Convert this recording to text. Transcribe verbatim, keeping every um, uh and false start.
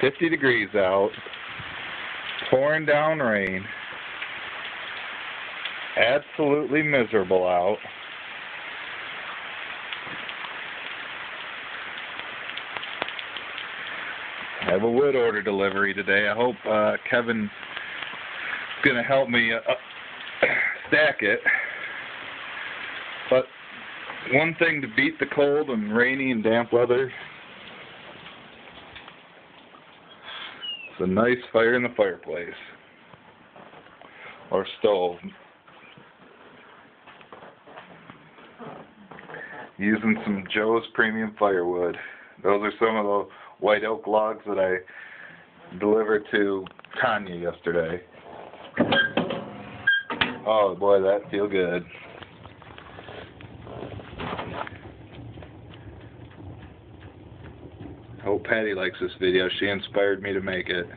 fifty degrees out, pouring down rain, absolutely miserable out. I have a wood order delivery today. I hope uh, Kevin's going to help me uh, stack it. But one thing to beat the cold and rainy and damp weather is a nice fire in the fireplace or stove. Using some Joe's premium firewood. Those are some of the white oak logs that I delivered to Tanya yesterday. Oh boy, that feels good. I hope Patty likes this video. She inspired me to make it.